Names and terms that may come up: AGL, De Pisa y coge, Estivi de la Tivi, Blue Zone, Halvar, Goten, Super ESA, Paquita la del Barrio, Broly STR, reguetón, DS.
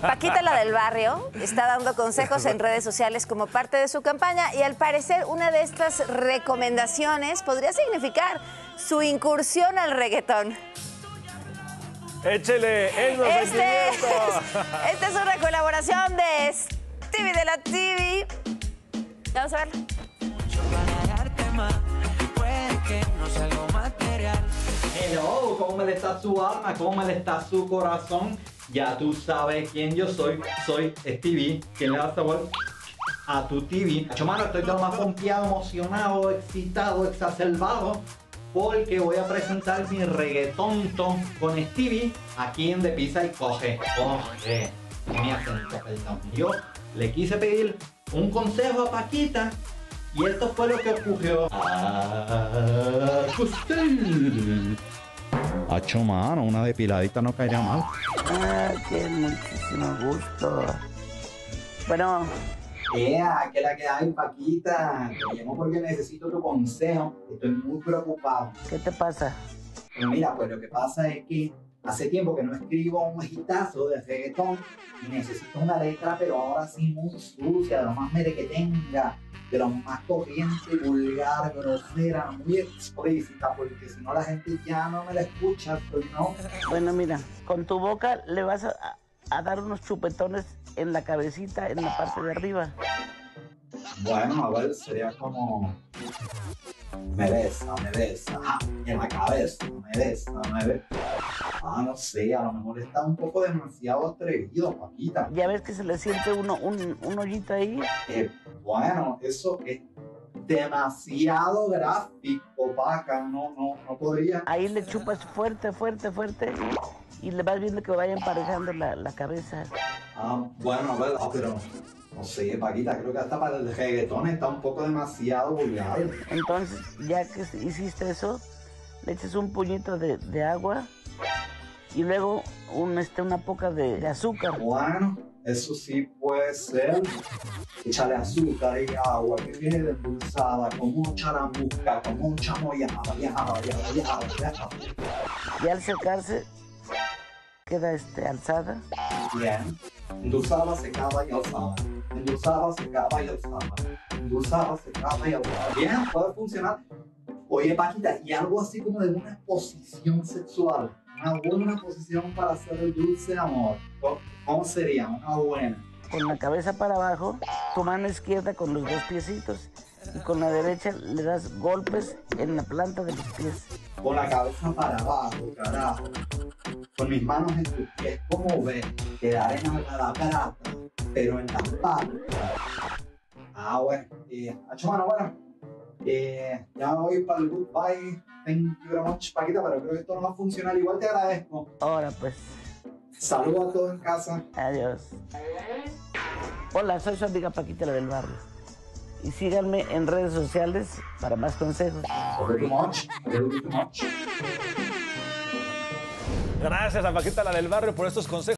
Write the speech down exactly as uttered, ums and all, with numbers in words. Paquita la del Barrio está dando consejos en redes sociales como parte de su campaña y al parecer una de estas recomendaciones podría significar su incursión al reggaetón. ¡Échele! Este es, esta es una colaboración de Estivi de la Tivi. Vamos a ver. Hello, ¿cómo le está su alma? ¿Cómo le está su corazón? Ya tú sabes quién yo soy. Soy Estivi. ¿Quién le da sabor a tu T V? Chomano, estoy todo más pompeado, emocionado, excitado, exacerbado, porque voy a presentar mi reggaetonto con Estivi aquí en De Pisa y Coge. Coge. Mi acento, perdón. Yo le quise pedir un consejo a Paquita y esto fue lo que ocurrió. Ah, Hacho, mano, una depiladita no caería mal. Ah, qué muchísimo gusto. Bueno. ¡Ea! ¿Qué la que hay, Paquita? Te llamo porque necesito tu consejo. Estoy muy preocupado. ¿Qué te pasa? Pues mira, pues lo que pasa es que hace tiempo que no escribo un hitazo de reggaetón y necesito una letra, pero ahora sí muy sucia, de lo más mere que tenga, de lo más corriente, vulgar, grosera, muy explícita, porque si no la gente ya no me la escucha, pues no. Bueno, mira, con tu boca le vas a, a dar unos chupetones en la cabecita, en la parte de arriba. Bueno, a ver, sería como... Me besa, me besa, ah, en la cabeza, me besa, me besa. Ah, no sé, a lo mejor está un poco demasiado atrevido, Paquita. Ya ves que se le siente uno, un, un hoyito ahí. Eh, bueno, eso es demasiado gráfico, Paca, no, no, no podría. Ahí le chupas fuerte, fuerte, fuerte y le vas viendo que vaya emparejando la, la cabeza. Ah, bueno, a ver, pero... No sé, Paquita, creo que hasta para el reggaetón está un poco demasiado vulgar. Entonces, ya que hiciste eso, le eches un puñito de, de agua y luego un, este, una poca de, de azúcar. Bueno, eso sí puede ser. Échale azúcar y agua que quede pulsada, con mucha lambuca, con mucha mollada, viajada, viajada, viajada, viajada. Y al secarse, queda este, alzada. Bien. Endulzada, secada y alzada. Endulzada, secada y alzada. Endulzada, secada y alzada. Bien, puede funcionar. Oye, Paquita, y algo así como de una posición sexual. Una buena posición para hacer el dulce amor. ¿Cómo sería? Una buena. Con la cabeza para abajo, tu mano izquierda con los dos piecitos. Y con la derecha le das golpes en la planta de los pies. Con la cabeza para abajo, carajo. Con mis manos en tus pies, como ves, quedaré en la plata, pero en la patas. Ah, bueno. Eh, Hacho, mano, bueno. Eh, ya me voy para el goodbye. Thank you very much, Paquita, pero creo que esto no va a funcionar. Igual te agradezco. Ahora, pues. Saludos a todos en casa. Adiós. Hola, soy su amiga Paquita la del Barrio. Y síganme en redes sociales para más consejos. Thank you much. Thank you much. Gracias a Paquita la del Barrio por estos consejos.